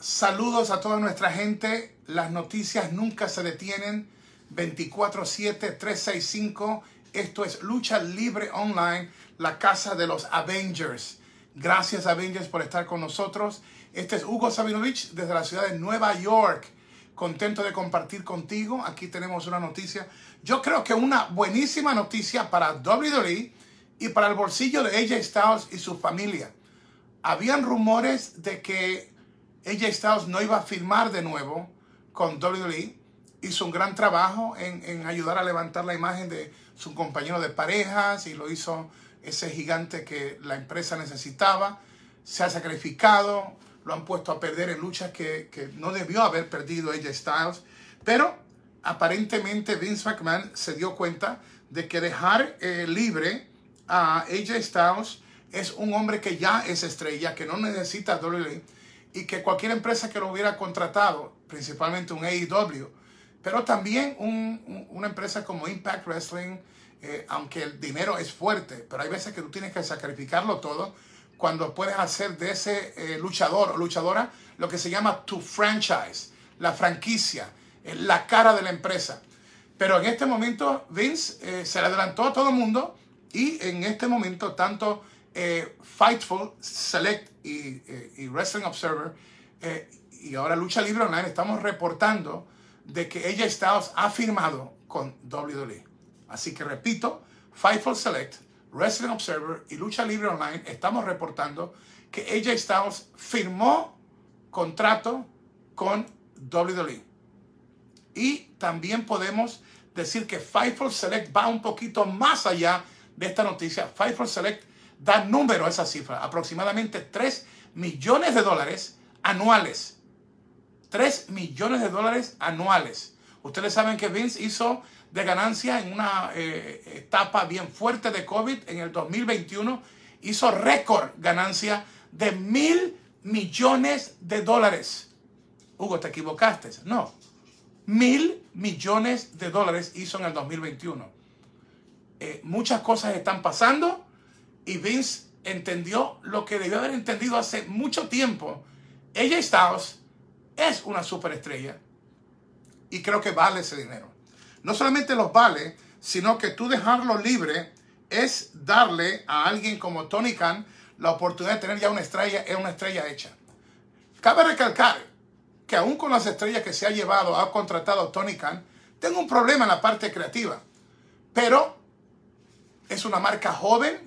Saludos a toda nuestra gente. Las noticias nunca se detienen. 24/7, 365. Esto es Lucha Libre Online, la casa de los Avengers. Gracias, Avengers, por estar con nosotros. Este es Hugo Savinovich desde la ciudad de Nueva York. Contento de compartir contigo. Aquí tenemos una noticia. Yo creo que una buenísima noticia para WWE y para el bolsillo de AJ Styles y su familia. Habían rumores de que AJ Styles no iba a firmar de nuevo con WWE. Hizo un gran trabajo en ayudar a levantar la imagen de su compañero de parejas y lo hizo ese gigante que la empresa necesitaba. Se ha sacrificado, lo han puesto a perder en luchas que no debió haber perdido AJ Styles. Pero aparentemente Vince McMahon se dio cuenta de que dejar libre a AJ Styles es un hombre que ya es estrella, que no necesita WWE y que cualquier empresa que lo hubiera contratado, principalmente un AEW, pero también una empresa como Impact Wrestling, aunque el dinero es fuerte, pero hay veces que tú tienes que sacrificarlo todo cuando puedes hacer de ese luchador o luchadora lo que se llama tu franchise, la franquicia, la cara de la empresa. Pero en este momento Vince se le adelantó a todo el mundo y en este momento tanto Fightful Select y Wrestling Observer y ahora Lucha Libre Online estamos reportando de que AJ Styles ha firmado con WWE. Así que repito, Fightful Select, Wrestling Observer y Lucha Libre Online estamos reportando que AJ Styles firmó contrato con WWE. Y también podemos decir que Fightful Select va un poquito más allá de esta noticia. Fightful Select da número a esa cifra, aproximadamente $3 millones anuales. $3 millones anuales. Ustedes saben que Vince hizo de ganancia en una etapa bien fuerte de COVID en el 2021. Hizo récord ganancia de $1,000 millones. Hugo, ¿te equivocaste? No. $1,000 millones hizo en el 2021. Muchas cosas están pasando y Vince entendió lo que debió haber entendido hace mucho tiempo. AJ Styles es una superestrella y creo que vale ese dinero. No solamente los vale, sino que tú dejarlo libre es darle a alguien como Tony Khan la oportunidad de tener ya una estrella hecha. Cabe recalcar que aún con las estrellas que se ha llevado, ha contratado Tony Khan, tengo un problema en la parte creativa, pero es una marca joven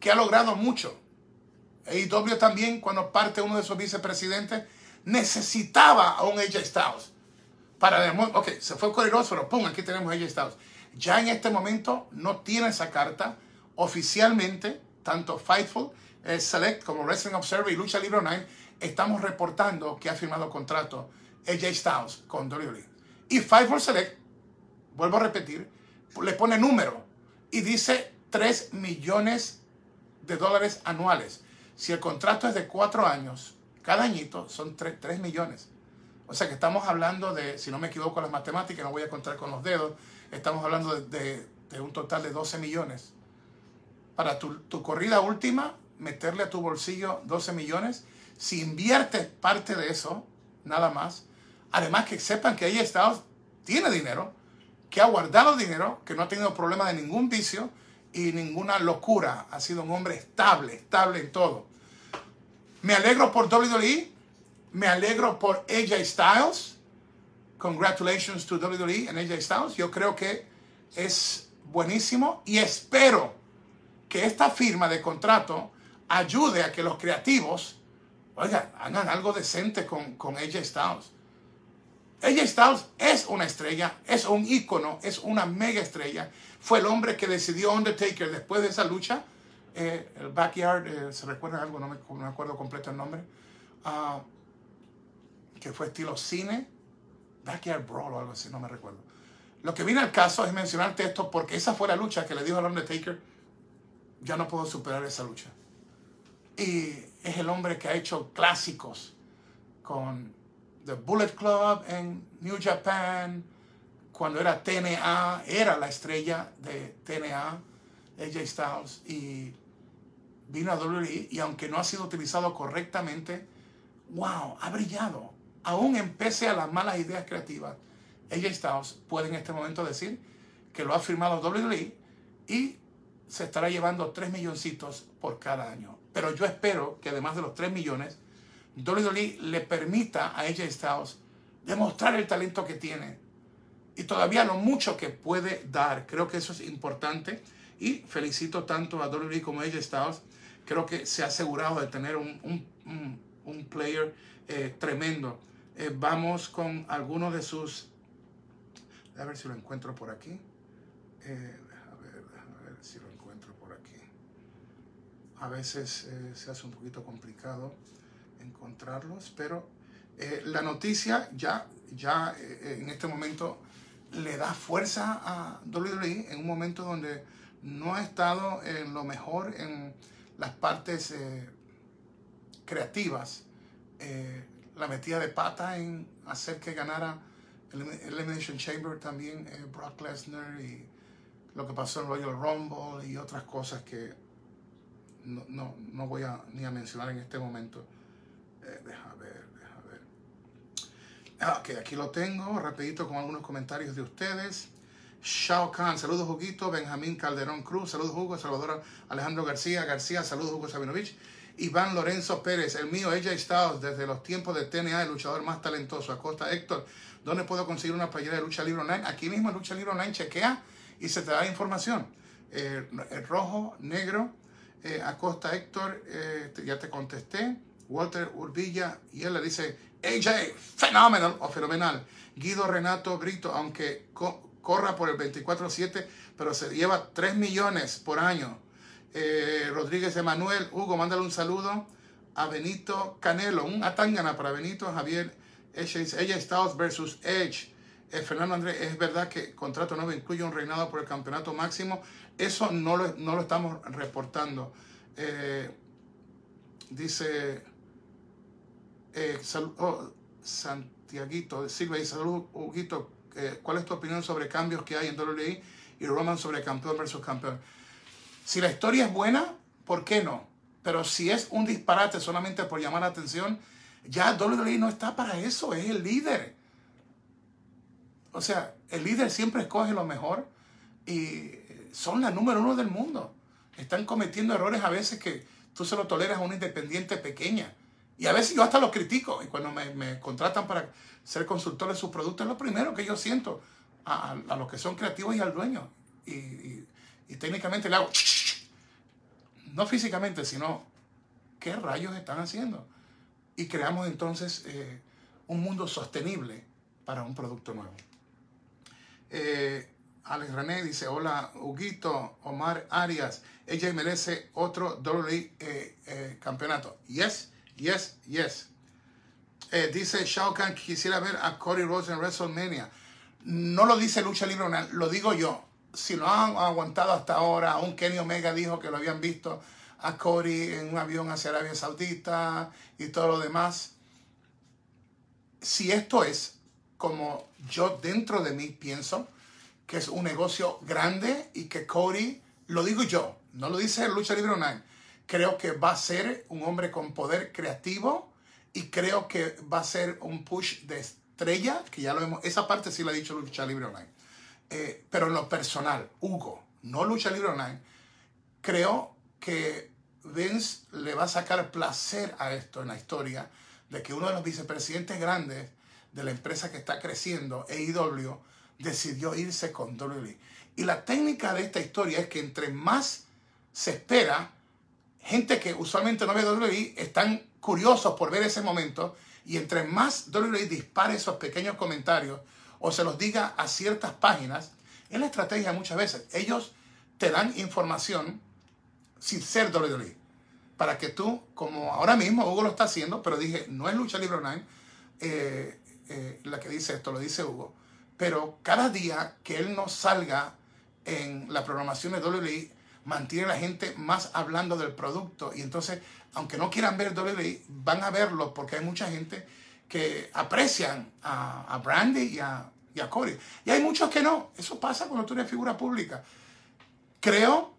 que ha logrado mucho. AEW también, cuando parte uno de sus vicepresidentes, necesitaba a un AJ Styles para demostrar, ok, se fue Cody Rhodes, pero pum, aquí tenemos a AJ Styles. Ya en este momento no tiene esa carta oficialmente. Tanto Fightful Select como Wrestling Observer y Lucha Libre Online estamos reportando que ha firmado contrato AJ Styles con WWE. Y Fightful Select, vuelvo a repetir, le pone número y dice $3 millones anuales. Si el contrato es de 4 años, cada añito son 3 millones. O sea que estamos hablando de, si no me equivoco las matemáticas, no voy a contar con los dedos, estamos hablando de un total de 12 millones. Para tu corrida última, meterle a tu bolsillo 12 millones, si inviertes parte de eso, nada más. Además que sepan que AJ Styles tiene dinero, que ha guardado dinero, que no ha tenido problema de ningún vicio y ninguna locura. Ha sido un hombre estable, estable en todo. Me alegro por WWE, me alegro por AJ Styles. Congratulations to WWE and AJ Styles. Yo creo que es buenísimo y espero que esta firma de contrato ayude a que los creativos, oigan, hagan algo decente con AJ Styles. AJ Styles es una estrella, es un ícono, es una mega estrella. Fue el hombre que decidió Undertaker después de esa lucha. El Backyard, ¿se recuerda algo? No me acuerdo completo el nombre. Que fue estilo cine. Backyard Brawl o algo así, no me recuerdo. Lo que viene al caso es mencionarte esto porque esa fue la lucha que le dijo al Undertaker, ya no puedo superar esa lucha. Y es el hombre que ha hecho clásicos con The Bullet Club en New Japan. Cuando era TNA, era la estrella de TNA, AJ Styles, y vino a WWE y aunque no ha sido utilizado correctamente, wow, ha brillado. Aún en pese a las malas ideas creativas, AJ Styles puede en este momento decir que lo ha firmado WWE y se estará llevando 3 milloncitos por cada año. Pero yo espero que además de los 3 millones, WWE le permita a AJ Styles demostrar el talento que tiene y todavía lo mucho que puede dar. Creo que eso es importante y felicito tanto a WWE como a AJ Styles. Creo que se ha asegurado de tener un player tremendo. Vamos con algunos de sus... A ver si lo encuentro por aquí. A ver si lo encuentro por aquí. A veces se hace un poquito complicado encontrarlos, pero la noticia ya en este momento le da fuerza a WWE en un momento donde no ha estado en lo mejor en las partes creativas. La metida de pata en hacer que ganara Elimination Chamber también Brock Lesnar, y lo que pasó en Royal Rumble y otras cosas que no voy a ni a mencionar en este momento. Deja ver. Ok, aquí lo tengo, rapidito con algunos comentarios de ustedes. Shao Khan, saludos Huguito. Benjamín Calderón Cruz, saludos Hugo. Salvador Alejandro García, saludos Hugo Savinovich. Iván Lorenzo Pérez, el mío, AJ Styles, desde los tiempos de TNA, el luchador más talentoso. Acosta Héctor, ¿dónde puedo conseguir una playera de Lucha Libre Online? Aquí mismo en Lucha Libre Online, chequea y se te da información. El rojo, negro, Acosta Héctor, ya te contesté. Walter Urbilla, y él le dice, AJ, fenomenal o fenomenal. Guido Renato Brito, aunque corra por el 24/7, pero se lleva 3 millones por año. Rodríguez Emanuel, Hugo, mándale un saludo a Benito Canelo, un atangana para Benito. Javier, AJ Styles versus Edge. Fernando Andrés, es verdad que contrato nuevo incluye un reinado por el campeonato máximo. Eso no lo estamos reportando. Dice Santiaguito Silva, dice, salud Huguito, ¿cuál es tu opinión sobre cambios que hay en WWE y Roman sobre campeón versus campeón? Si la historia es buena, ¿por qué no? Pero si es un disparate solamente por llamar la atención, ya WWE no está para eso, es el líder. O sea, el líder siempre escoge lo mejor y son la número 1 del mundo. Están cometiendo errores a veces que tú se lo toleras a una independiente pequeña. Y a veces yo hasta lo critico. Y cuando me contratan para ser consultor de sus productos, es lo primero que yo siento a los que son creativos y al dueño. Y técnicamente le hago, no físicamente, sino qué rayos están haciendo. Y creamos entonces un mundo sostenible para un producto nuevo. Alex René dice, hola Huguito. Omar Arias, ella merece otro WWE campeonato. Yes. Dice Shao Kahn, quisiera ver a Cody Rhodes en WrestleMania. No lo dice Lucha Libre, lo digo yo. Si lo han aguantado hasta ahora, aún Kenny Omega dijo que lo habían visto a Cody en un avión hacia Arabia Saudita y todo lo demás. Si esto es como yo dentro de mí pienso, que es un negocio grande y que Cody, lo digo yo, no lo dice Lucha Libre Online, creo que va a ser un hombre con poder creativo y creo que va a ser un push de estrella, que ya lo vemos, esa parte sí la ha dicho Lucha Libre Online. Pero en lo personal, Hugo, no Lucha Libre Online, creo que Vince le va a sacar placer a esto en la historia de que uno de los vicepresidentes grandes de la empresa que está creciendo, AEW, decidió irse con WWE. Y la técnica de esta historia es que entre más se espera, gente que usualmente no ve WWE están curiosos por ver ese momento y entre más WWE dispare esos pequeños comentarios o se los diga a ciertas páginas, es la estrategia muchas veces. Ellos te dan información sin ser WWE, para que tú, como ahora mismo Hugo lo está haciendo, pero dije, no es Lucha Libre Online la que dice esto, lo dice Hugo, pero cada día que él no salga en la programación de WWE, mantiene a la gente más hablando del producto, y entonces, aunque no quieran ver WWE, van a verlo, porque hay mucha gente que aprecian a Brandi y a Cody. Y hay muchos que no. Eso pasa cuando tú eres figura pública. Creo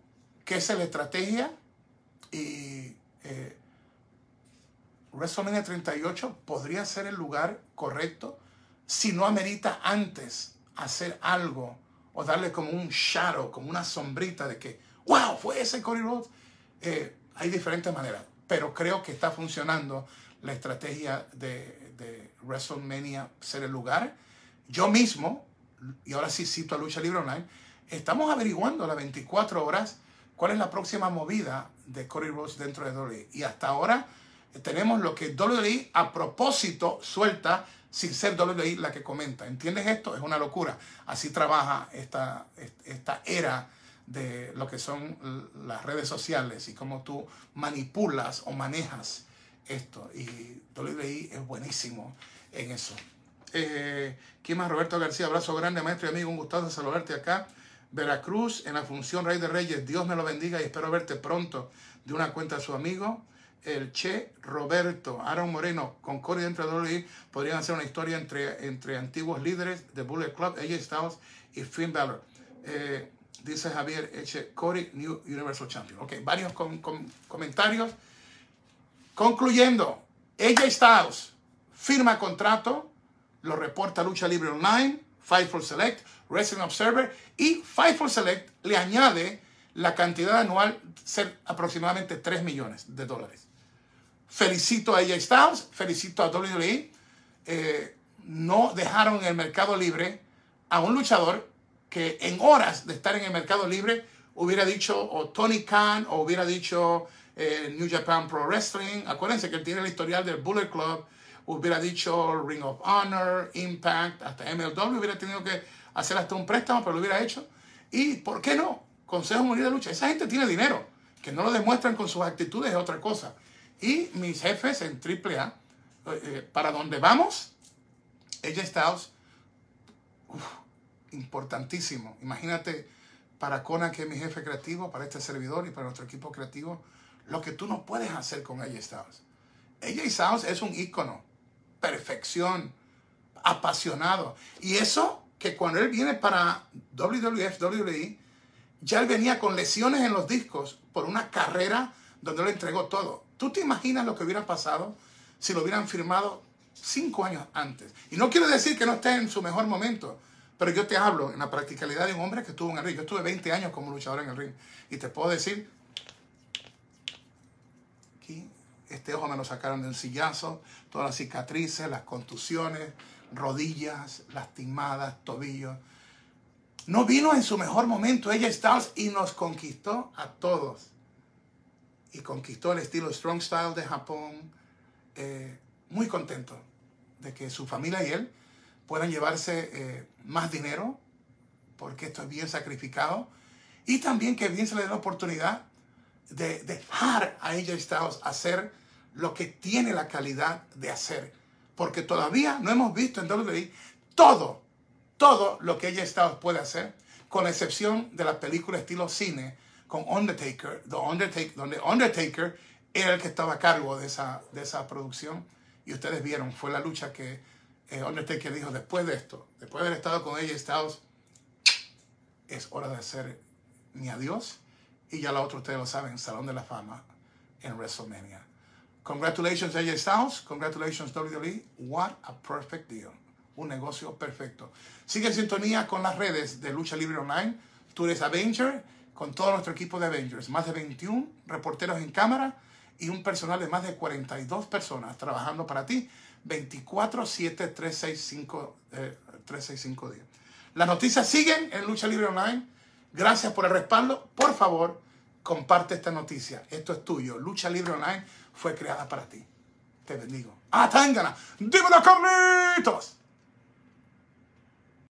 que esa es la estrategia. Y WrestleMania 38 podría ser el lugar correcto si no amerita antes hacer algo o darle como un shadow, como una sombrita de que, wow, fue ese Cody Rhodes. Hay diferentes maneras, pero creo que está funcionando la estrategia de WrestleMania ser el lugar. Yo mismo, y ahora sí cito a Lucha Libre Online, estamos averiguando a las 24 horas cuál es la próxima movida de Cody Rhodes dentro de WWE. Y hasta ahora tenemos lo que WWE a propósito suelta sin ser WWE la que comenta. ¿Entiendes esto? Es una locura. Así trabaja esta era de lo que son las redes sociales y cómo tú manipulas o manejas esto. Y WWE es buenísimo en eso. ¿Quién más? Roberto García, abrazo grande, maestro y amigo, un gustazo saludarte acá. Veracruz, en la función Rey de Reyes, Dios me lo bendiga y espero verte pronto. De una cuenta a su amigo, el Che Roberto. Aaron Moreno, con Cody dentro de WWE podrían hacer una historia entre antiguos líderes de Bullet Club, AJ Styles y Finn Balor. Dice Javier Eche, Cody, New Universal Champion. Ok, varios comentarios. Concluyendo, AJ Styles firma contrato, lo reporta Lucha Libre Online, Fightful Select, Wrestling Observer, y Fightful Select le añade la cantidad anual, ser aproximadamente $3 millones. Felicito a AJ Styles, felicito a WWE. No dejaron en el mercado libre a un luchador que en horas de estar en el mercado libre hubiera dicho o Tony Khan o hubiera dicho New Japan Pro Wrestling. Acuérdense que él tiene el historial del Bullet Club. Hubiera dicho Ring of Honor, Impact, hasta MLW. Hubiera tenido que hacer hasta un préstamo, pero lo hubiera hecho. ¿Y por qué no? Consejo Unido de Lucha. Esa gente tiene dinero. Que no lo demuestran con sus actitudes es otra cosa. Y mis jefes en AAA, para donde vamos, AJ Styles, importantísimo. Imagínate para Conan, que es mi jefe creativo, para este servidor y para nuestro equipo creativo, lo que tú no puedes hacer con AJ Styles. AJ Styles es un ícono, perfección, apasionado. Y eso que cuando él viene para WWF, WWE, ya él venía con lesiones en los discos por una carrera donde le entregó todo. ¿Tú te imaginas lo que hubiera pasado si lo hubieran firmado 5 años antes? Y no quiero decir que no esté en su mejor momento, pero yo te hablo en la practicalidad de un hombre que estuvo en el ring. Yo estuve 20 años como luchador en el ring. Y te puedo decir, aquí, este ojo me lo sacaron de un sillazo, todas las cicatrices, las contusiones, rodillas lastimadas, tobillos. No vino en su mejor momento AJ Styles y nos conquistó a todos. Y conquistó el estilo Strong Style de Japón. Muy contento de que su familia y él puedan llevarse más dinero, porque esto es bien sacrificado. Y también que bien se le dé la oportunidad de dejar a AJ Styles hacer lo que tiene la calidad de hacer. Porque todavía no hemos visto en WWE todo lo que AJ Styles puede hacer, con la excepción de la película estilo cine con Undertaker, donde Undertaker era el que estaba a cargo de esa producción. Y ustedes vieron, fue la lucha que Undertaker dijo, después de esto, después de haber estado con AJ Styles, es hora de hacer mi adiós. Y ya la otra ustedes lo saben, Salón de la Fama en WrestleMania. Congratulations AJ Styles, congratulations WWE, what a perfect deal. Un negocio perfecto. Sigue en sintonía con las redes de Lucha Libre Online, Tourist Avenger, con todo nuestro equipo de Avengers. Más de 21 reporteros en cámara y un personal de más de 42 personas trabajando para ti 24/7, 365 días. Las noticias siguen en Lucha Libre Online. Gracias por el respaldo. Por favor, comparte esta noticia. Esto es tuyo. Lucha Libre Online fue creada para ti. Te bendigo. ¡Ah, Tangana! ¡Dímelo, Carlitos!